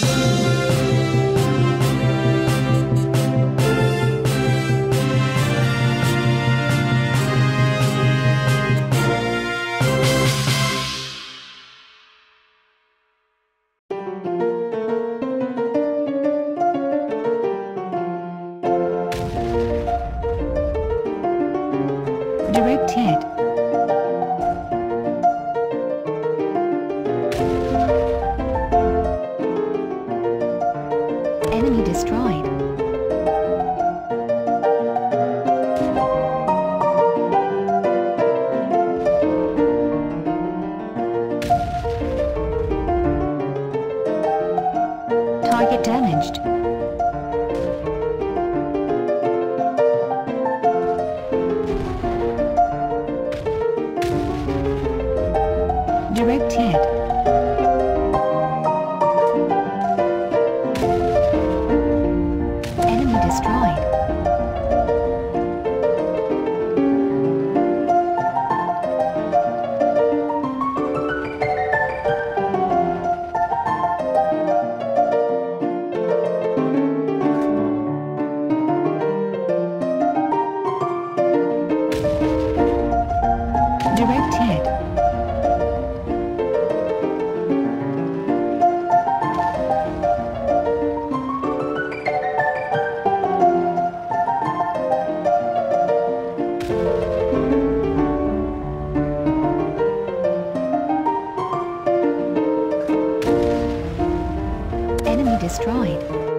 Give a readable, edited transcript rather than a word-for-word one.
Directed. Enemy destroyed. Target damaged. Direct hit. Enemy destroyed. Direct hit. Enemy destroyed.